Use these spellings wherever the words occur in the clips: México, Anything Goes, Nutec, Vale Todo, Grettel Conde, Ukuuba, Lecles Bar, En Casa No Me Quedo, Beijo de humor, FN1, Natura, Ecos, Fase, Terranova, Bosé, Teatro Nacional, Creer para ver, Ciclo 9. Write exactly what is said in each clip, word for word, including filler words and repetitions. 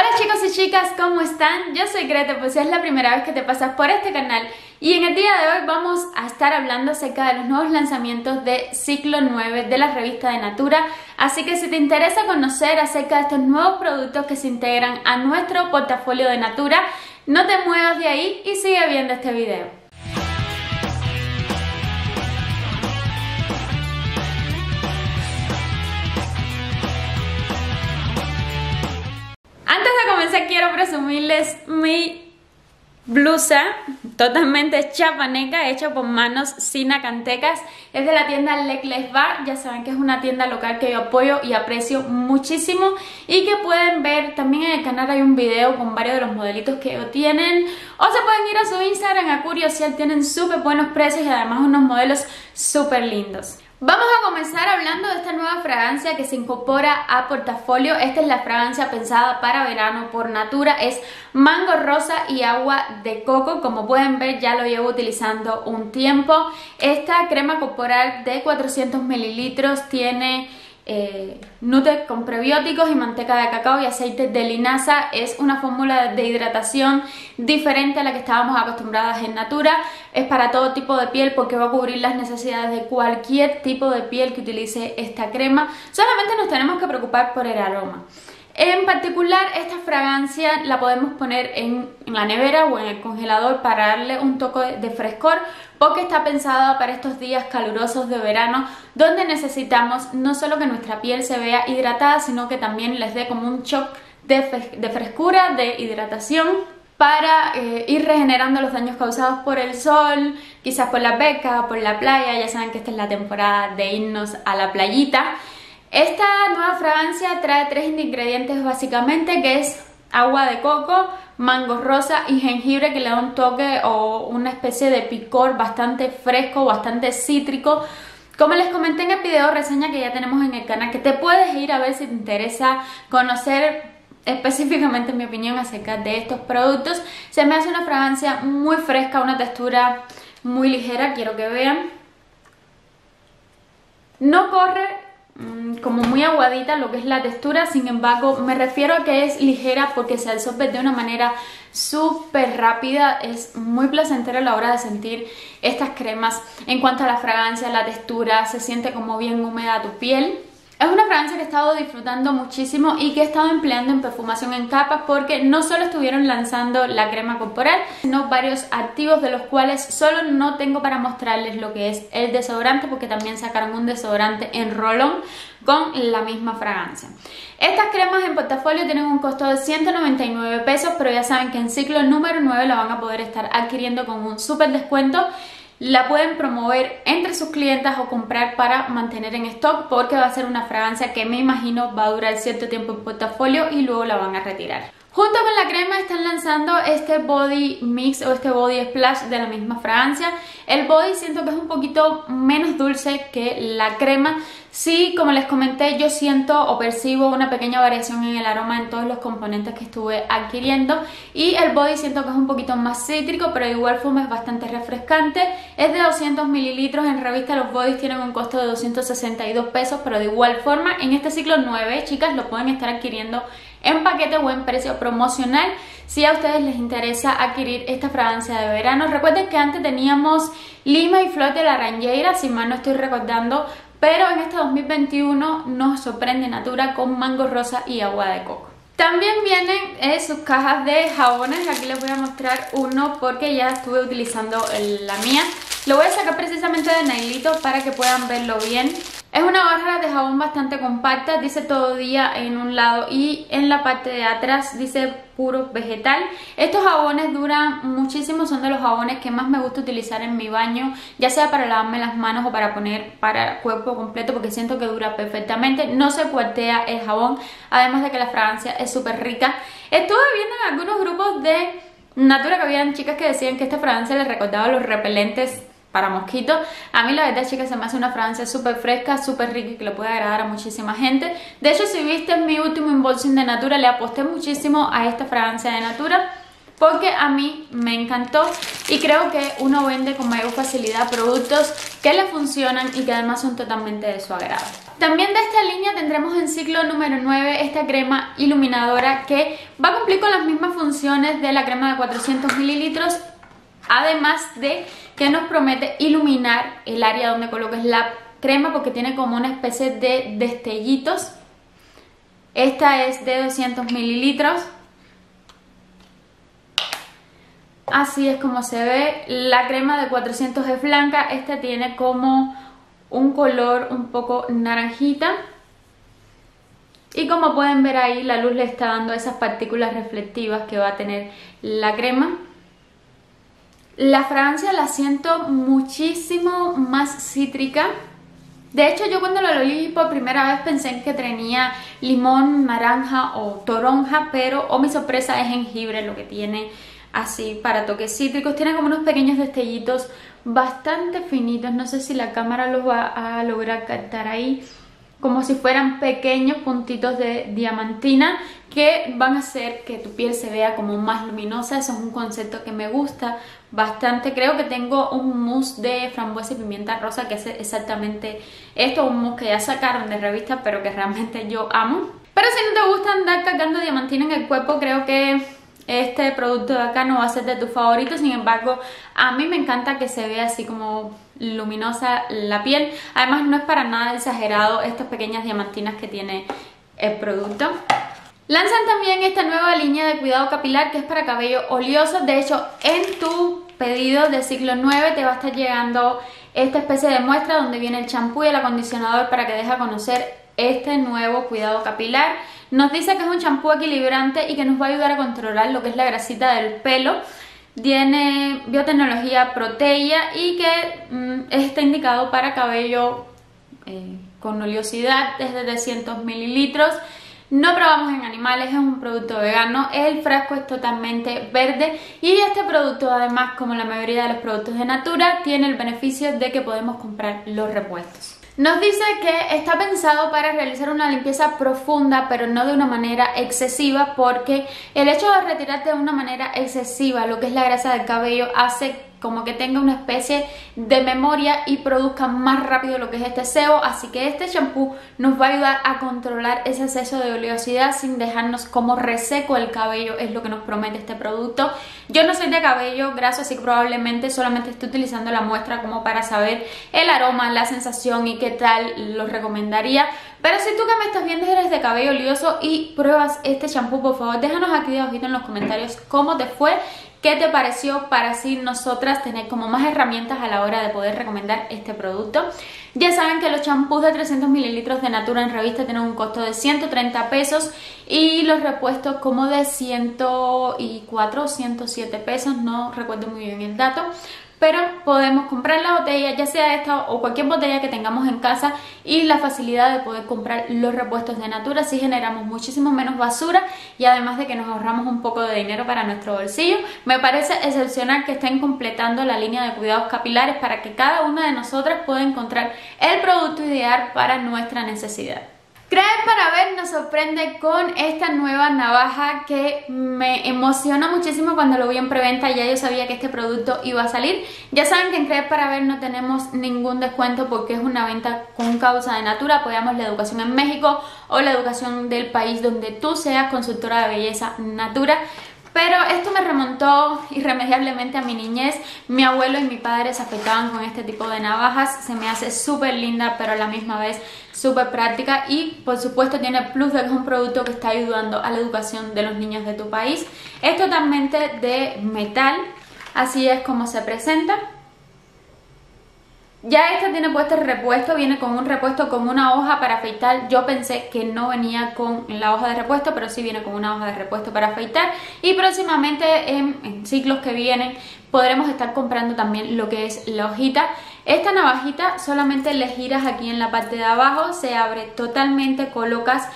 Hola chicos y chicas, ¿cómo están? Yo soy Grettel, pues si es la primera vez que te pasas por este canal y en el día de hoy vamos a estar hablando acerca de los nuevos lanzamientos de Ciclo nueve de la revista de Natura, así que si te interesa conocer acerca de estos nuevos productos que se integran a nuestro portafolio de Natura, no te muevas de ahí y sigue viendo este video. Quiero presumirles mi blusa totalmente chapaneca, hecha por manos sinacantecas. Es de la tienda Lecles Bar, ya saben que es una tienda local que yo apoyo y aprecio muchísimo y que pueden ver, también en el canal hay un video con varios de los modelitos que tienen, o se pueden ir a su Instagram a curiosear, tienen súper buenos precios y además unos modelos súper lindos. Vamos a comenzar hablando de esta nueva fragancia que se incorpora a portafolio. Esta es la fragancia pensada para verano por Natura, es mango rosa y agua de coco. Como pueden ver, ya lo llevo utilizando un tiempo. Esta crema corporal de cuatrocientos mililitros tiene eh, nutec con prebióticos y manteca de cacao y aceite de linaza. Es una fórmula de hidratación diferente a la que estábamos acostumbradas en Natura. Es para todo tipo de piel porque va a cubrir las necesidades de cualquier tipo de piel que utilice esta crema. Solamente nos tenemos que preocupar por el aroma. En particular, esta fragancia la podemos poner en, en la nevera o en el congelador para darle un toque de frescor, porque está pensada para estos días calurosos de verano donde necesitamos no solo que nuestra piel se vea hidratada, sino que también les dé como un shock de, de frescura, de hidratación, para eh, ir regenerando los daños causados por el sol, quizás por la pesca, por la playa. Ya saben que esta es la temporada de irnos a la playita. Esta nueva fragancia trae tres ingredientes básicamente, que es agua de coco, mango rosa y jengibre, que le da un toque o una especie de picor bastante fresco, bastante cítrico. Como les comenté en el video reseña que ya tenemos en el canal, que te puedes ir a ver si te interesa conocer específicamente mi opinión acerca de estos productos. Se me hace una fragancia muy fresca, una textura muy ligera, quiero que vean. No corre mmm, como muy aguadita lo que es la textura, sin embargo me refiero a que es ligera porque se absorbe de una manera súper rápida. Es muy placentera a la hora de sentir estas cremas. En cuanto a la fragancia, la textura, se siente como bien húmeda tu piel. Es una fragancia que he estado disfrutando muchísimo y que he estado empleando en perfumación en capas, porque no solo estuvieron lanzando la crema corporal, sino varios activos, de los cuales solo no tengo para mostrarles lo que es el desodorante, porque también sacaron un desodorante en rolón con la misma fragancia. Estas cremas en portafolio tienen un costo de ciento noventa y nueve pesos, pero ya saben que en ciclo número nueve la van a poder estar adquiriendo con un súper descuento. La pueden promover entre sus clientas o comprar para mantener en stock, porque va a ser una fragancia que me imagino va a durar cierto tiempo en portafolio y luego la van a retirar. Junto con la crema están lanzando este body mix o este body splash de la misma fragancia. El body siento que es un poquito menos dulce que la crema. Sí, como les comenté, yo siento o percibo una pequeña variación en el aroma en todos los componentes que estuve adquiriendo, y el body siento que es un poquito más cítrico, pero de igual forma es bastante refrescante. Es de doscientos mililitros, en revista los bodies tienen un costo de doscientos sesenta y dos pesos, pero de igual forma en este ciclo nueve, chicas, lo pueden estar adquiriendo en paquete o en precio promocional si a ustedes les interesa adquirir esta fragancia de verano. Recuerden que antes teníamos Lima y Flor de la Rangeira, si mal no estoy recordando, pero en este dos mil veintiuno nos sorprende Natura con mango rosa y agua de coco. También vienen eh, sus cajas de jabones. Aquí les voy a mostrar uno porque ya estuve utilizando la mía. Lo voy a sacar precisamente de nailito para que puedan verlo bien. Es una barra de jabón bastante compacta, dice todo día en un lado y en la parte de atrás dice puro vegetal. Estos jabones duran muchísimo, son de los jabones que más me gusta utilizar en mi baño, ya sea para lavarme las manos o para poner para el cuerpo completo, porque siento que dura perfectamente, no se cuartea el jabón, además de que la fragancia es súper rica. Estuve viendo en algunos grupos de Natura que habían chicas que decían que esta fragancia les recordaba los repelentes para mosquitos. A mí la verdad, chicas, se me hace una fragancia súper fresca, súper rica y que le puede agradar a muchísima gente. De hecho, si viste mi último unboxing de Natura, le aposté muchísimo a esta fragancia de Natura. porque a mí me encantó y creo que uno vende con mayor facilidad productos que le funcionan y que además son totalmente de su agrado. También de esta línea tendremos en ciclo número nueve esta crema iluminadora que va a cumplir con las mismas funciones de la crema de cuatrocientos mililitros, además de que nos promete iluminar el área donde coloques la crema porque tiene como una especie de destellitos. Esta es de doscientos mililitros. Así es como se ve. La crema de cuatrocientos es blanca. Esta tiene como un color un poco naranjita. Y como pueden ver ahí, la luz le está dando esas partículas reflectivas que va a tener la crema. La fragancia la siento muchísimo más cítrica. De hecho, yo cuando lo olí por primera vez pensé que tenía limón, naranja o toronja, pero oh, mi sorpresa, es jengibre lo que tiene así para toques cítricos. Tiene como unos pequeños destellitos bastante finitos, no sé si la cámara los va a lograr captar ahí, como si fueran pequeños puntitos de diamantina que van a hacer que tu piel se vea como más luminosa. Eso es un concepto que me gusta bastante. Creo que tengo un mousse de frambuesa y pimienta rosa que hace exactamente esto, un mousse que ya sacaron de revista pero que realmente yo amo. Pero si no te gusta andar cargando diamantina en el cuerpo, creo que este producto de acá no va a ser de tus favoritos. Sin embargo, a mí me encanta que se vea así como luminosa la piel. Además, no es para nada exagerado estas pequeñas diamantinas que tiene el producto. Lanzan también esta nueva línea de cuidado capilar que es para cabello oleoso. De hecho, en tu pedido de ciclo nueve te va a estar llegando esta especie de muestra donde viene el champú y el acondicionador para que dejes conocer este nuevo cuidado capilar. Nos dice que es un champú equilibrante y que nos va a ayudar a controlar lo que es la grasita del pelo. Tiene biotecnología proteica y que mmm, está indicado para cabello eh, con oleosidad. Es de trescientos mililitros. No probamos en animales, es un producto vegano, el frasco es totalmente verde y este producto, además, como la mayoría de los productos de Natura, tiene el beneficio de que podemos comprar los repuestos. Nos dice que está pensado para realizar una limpieza profunda pero no de una manera excesiva, porque el hecho de retirarte de una manera excesiva lo que es la grasa del cabello hace que como que tenga una especie de memoria y produzca más rápido lo que es este sebo. Así que este shampoo nos va a ayudar a controlar ese exceso de oleosidad sin dejarnos como reseco el cabello, es lo que nos promete este producto. Yo no soy de cabello graso, así que probablemente solamente estoy utilizando la muestra como para saber el aroma, la sensación y qué tal lo recomendaría. Pero si tú que me estás viendo eres de cabello oleoso y pruebas este shampoo, por favor déjanos aquí debajito en los comentarios cómo te fue, qué te pareció, para así nosotras tener como más herramientas a la hora de poder recomendar este producto. Ya saben que los champús de trescientos mililitros de Natura en revista tienen un costo de ciento treinta pesos y los repuestos como de ciento cuatro o ciento siete pesos, no recuerdo muy bien el dato. Pero podemos comprar la botella, ya sea esta o cualquier botella que tengamos en casa, y la facilidad de poder comprar los repuestos de Natura. Así generamos muchísimo menos basura y además de que nos ahorramos un poco de dinero para nuestro bolsillo. Me parece excepcional que estén completando la línea de cuidados capilares para que cada una de nosotras pueda encontrar el producto ideal para nuestra necesidad. Creer para ver nos sorprende con esta nueva navaja que me emociona muchísimo. Cuando lo vi en preventa ya yo sabía que este producto iba a salir. Ya saben que en Creer para ver no tenemos ningún descuento porque es una venta con causa de Natura. Apoyamos la educación en México o la educación del país donde tú seas consultora de belleza Natura. Pero esto me remontó irremediablemente a mi niñez. Mi abuelo y mi padre se afeitaban con este tipo de navajas. Se me hace súper linda, pero a la misma vez súper práctica. Y por supuesto tiene el plus de que es un producto que está ayudando a la educación de los niños de tu país. Es totalmente de metal. Así es como se presenta. Ya esta tiene puesto el repuesto, viene con un repuesto con una hoja para afeitar. Yo pensé que no venía con la hoja de repuesto, pero sí viene con una hoja de repuesto para afeitar. Y próximamente en, en ciclos que vienen podremos estar comprando también lo que es la hojita. Esta navajita solamente le giras aquí en la parte de abajo, se abre totalmente, colocas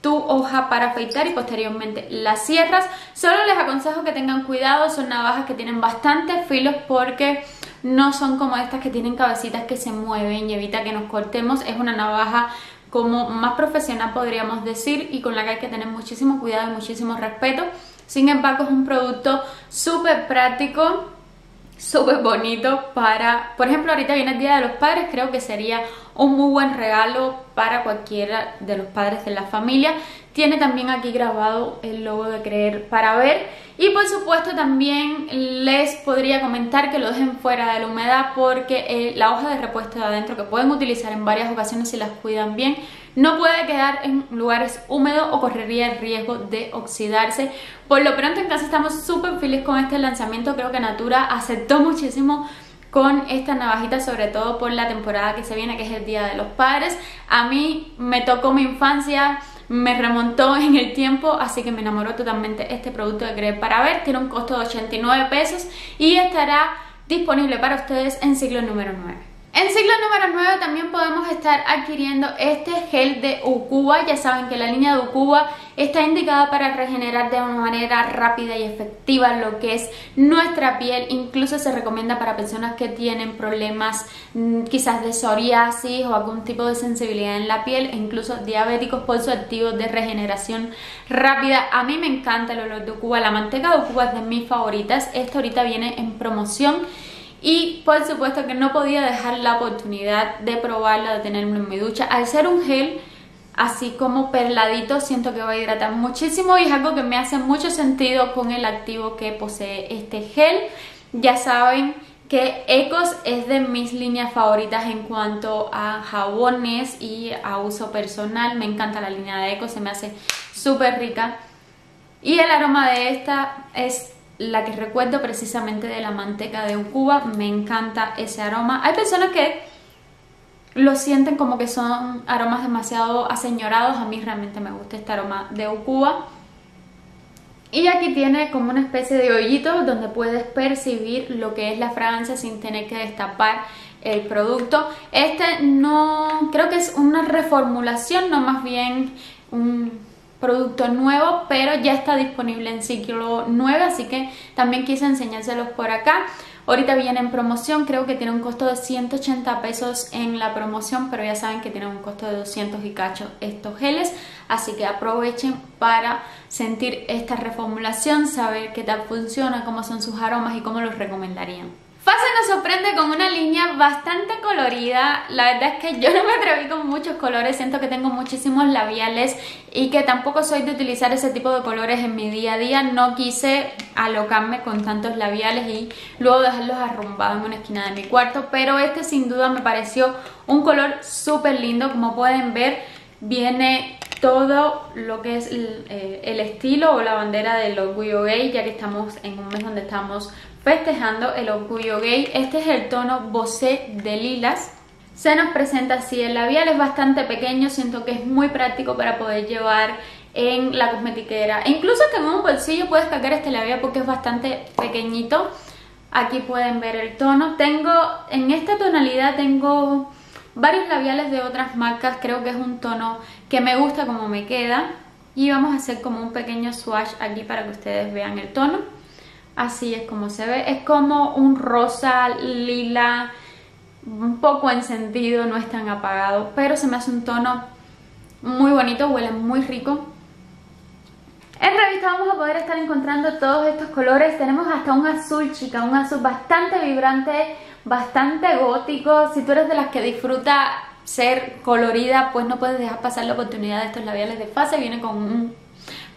tu hoja para afeitar y posteriormente la cierras. Solo les aconsejo que tengan cuidado, son navajas que tienen bastantes filos porque no son como estas que tienen cabecitas que se mueven y evita que nos cortemos. Es una navaja como más profesional, podríamos decir, y con la que hay que tener muchísimo cuidado y muchísimo respeto. Sin embargo, es un producto súper práctico, súper bonito para, por ejemplo, ahorita viene el Día de los Padres, creo que sería un muy buen regalo para cualquiera de los padres de la familia. Tiene también aquí grabado el logo de Creer para Ver. Y por supuesto también les podría comentar que lo dejen fuera de la humedad, porque eh, la hoja de repuesto de adentro, que pueden utilizar en varias ocasiones si las cuidan bien, no puede quedar en lugares húmedos o correría el riesgo de oxidarse. Por lo pronto en casa estamos súper felices con este lanzamiento. Creo que Natura aceptó muchísimo con esta navajita, sobre todo por la temporada que se viene, que es el Día de los Padres. A mí me tocó mi infancia, me remontó en el tiempo, así que me enamoró totalmente este producto de Creer para Ver. Tiene un costo de ochenta y nueve pesos y estará disponible para ustedes en Ciclo número nueve. En Ciclo número nueve también podemos estar adquiriendo este gel de Ukuuba. Ya saben que la línea de Ukuuba está indicada para regenerar de una manera rápida y efectiva lo que es nuestra piel. Incluso se recomienda para personas que tienen problemas quizás de psoriasis o algún tipo de sensibilidad en la piel, e incluso diabéticos, por su activo de regeneración rápida. A mí me encanta el olor de Ukuuba, la manteca de Ukuuba es de mis favoritas. Esta ahorita viene en promoción y por supuesto que no podía dejar la oportunidad de probarla, de tenerlo en mi ducha. Al ser un gel así como perladito, siento que va a hidratar muchísimo y es algo que me hace mucho sentido con el activo que posee este gel. Ya saben que Ecos es de mis líneas favoritas en cuanto a jabones y a uso personal. Me encanta la línea de Ecos, se me hace súper rica. Y el aroma de esta es la que recuerdo precisamente de la manteca de Ukuuba. Me encanta ese aroma. Hay personas que lo sienten como que son aromas demasiado aseñorados. A mí realmente me gusta este aroma de Ukuuba. Y aquí tiene como una especie de hoyito donde puedes percibir lo que es la fragancia sin tener que destapar el producto. Este no, creo que es una reformulación, no, más bien un producto nuevo, pero ya está disponible en Ciclo nueve, así que también quise enseñárselos por acá. Ahorita viene en promoción, creo que tiene un costo de ciento ochenta pesos en la promoción, pero ya saben que tiene un costo de doscientos y cacho estos geles, así que aprovechen para sentir esta reformulación, saber qué tal funciona, cómo son sus aromas y cómo los recomendarían. Fase nos sorprende con una línea bastante colorida. La verdad es que yo no me atreví con muchos colores, siento que tengo muchísimos labiales y que tampoco soy de utilizar ese tipo de colores en mi día a día. No quise alocarme con tantos labiales y luego dejarlos arrumbados en una esquina de mi cuarto, pero este sin duda me pareció un color súper lindo. Como pueden ver, viene todo lo que es el, eh, el estilo o la bandera del orgullo gay, ya que estamos en un mes donde estamos festejando el orgullo gay. Este es el tono Bosé de lilas. Se nos presenta así el labial, es bastante pequeño, siento que es muy práctico para poder llevar en la cosmetiquera. E incluso hasta en un bolsillo puedes cargar este labial porque es bastante pequeñito. Aquí pueden ver el tono. Tengo, en esta tonalidad tengo varios labiales de otras marcas, creo que es un tono que me gusta como me queda. Y vamos a hacer como un pequeño swatch aquí para que ustedes vean el tono. Así es como se ve, es como un rosa, lila, un poco encendido, no es tan apagado, pero se me hace un tono muy bonito, huele muy rico. En revista vamos a poder estar encontrando todos estos colores. Tenemos hasta un azul, chica, un azul bastante vibrante, bastante gótico. Si tú eres de las que disfruta ser colorida, pues no puedes dejar pasar la oportunidad de estos labiales de Fase. Viene con un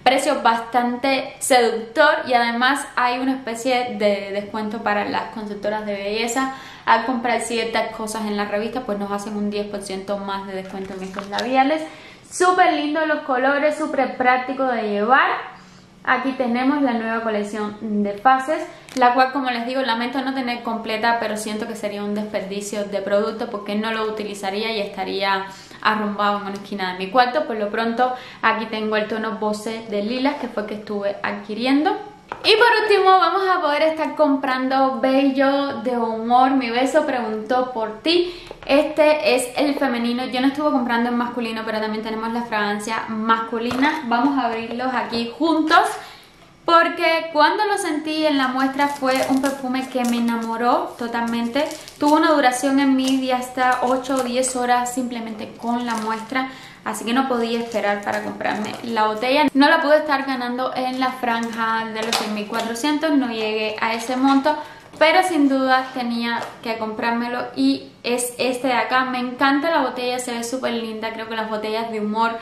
precio bastante seductor y además hay una especie de descuento para las consultoras de belleza. Al comprar ciertas cosas en la revista, pues nos hacen un diez por ciento más de descuento en estos labiales. Súper lindo los colores, súper práctico de llevar. Aquí tenemos la nueva colección de Fases, la cual, como les digo, lamento no tener completa, pero siento que sería un desperdicio de producto porque no lo utilizaría y estaría arrumbado en una esquina de mi cuarto. Por lo pronto, aquí tengo el tono Bosé de lilas, que fue el que estuve adquiriendo. Y por último vamos a poder estar comprando Beijo de Humor. Mi beso preguntó por ti. Este es el femenino. Yo no estuve comprando en masculino, pero también tenemos la fragancia masculina. Vamos a abrirlos aquí juntos. porque cuando lo sentí en la muestra fue un perfume que me enamoró totalmente. Tuvo una duración en mí de hasta ocho o diez horas simplemente con la muestra, así que no podía esperar para comprarme la botella. No la pude estar ganando en la franja de los seis mil cuatrocientos, no llegué a ese monto, pero sin duda tenía que comprármelo y es este de acá. Me encanta la botella, se ve súper linda. Creo que las botellas de humor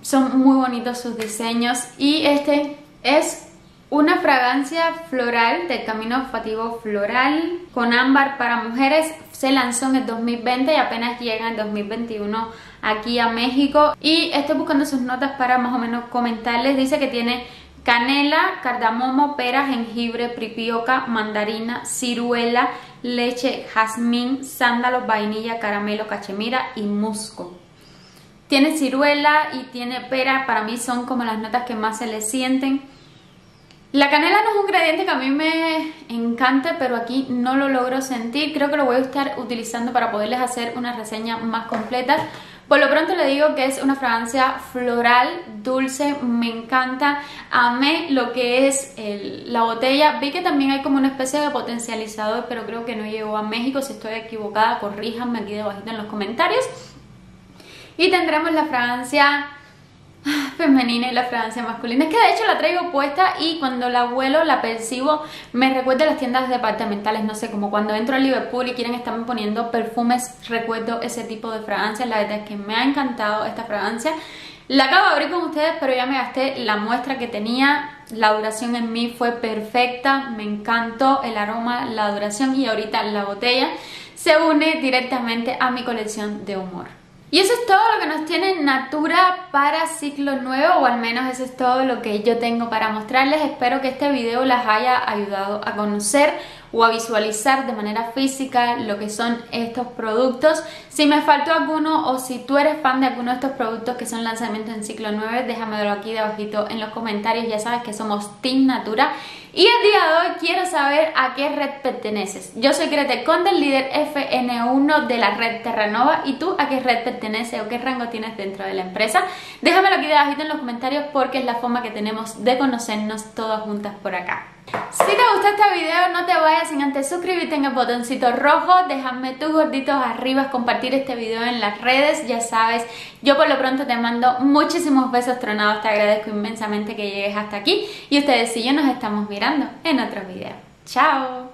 son muy bonitos sus diseños. Y este es una fragancia floral del camino olfativo floral con ámbar para mujeres. Se lanzó en el dos mil veinte y apenas llega en dos mil veintiuno aquí a México. Y estoy buscando sus notas para más o menos comentarles. Dice que tiene canela, cardamomo, pera, jengibre, pripioca, mandarina, ciruela, leche, jazmín, sándalo, vainilla, caramelo, cachemira y musgo. Tiene ciruela y tiene pera, para mí son como las notas que más se le sienten. La canela no es un ingrediente que a mí me encante, pero aquí no lo logro sentir. Creo que lo voy a estar utilizando para poderles hacer una reseña más completa. Por lo pronto le digo que es una fragancia floral, dulce, me encanta. Amé lo que es el, la botella. Vi que también hay como una especie de potencializador, pero creo que no llegó a México. Si estoy equivocada, corríjanme aquí debajito en los comentarios. Y tendremos la fragancia femenina y la fragancia masculina. Es que de hecho la traigo puesta y cuando la huelo, la percibo, me recuerda a las tiendas departamentales. No sé, como cuando entro a Liverpool y quieren estarme poniendo perfumes, recuerdo ese tipo de fragancias. La verdad es que me ha encantado esta fragancia. La acabo de abrir con ustedes, pero ya me gasté la muestra que tenía. La duración en mí fue perfecta, me encantó el aroma, la duración, y ahorita la botella se une directamente a mi colección de humor. Y eso es todo lo que nos tiene Natura para Ciclo nueve, o al menos eso es todo lo que yo tengo para mostrarles. Espero que este video las haya ayudado a conocer o a visualizar de manera física lo que son estos productos. Si me faltó alguno o si tú eres fan de alguno de estos productos que son lanzamientos en Ciclo nueve, déjamelo aquí debajito en los comentarios. Ya sabes que somos Team Natura. Y el día de hoy quiero saber a qué red perteneces. Yo soy Grettel Conde, el líder F N uno de la red Terranova. ¿Y tú a qué red perteneces o qué rango tienes dentro de la empresa? Déjamelo aquí debajito en los comentarios porque es la forma que tenemos de conocernos todas juntas por acá. Si te gustó este video, no te vayas sin antes suscribirte en el botoncito rojo, dejarme tus gorditos arriba, compartir este video en las redes, ya sabes. Yo por lo pronto te mando muchísimos besos tronados, te agradezco inmensamente que llegues hasta aquí y ustedes y yo nos estamos mirando en otro video. ¡Chao!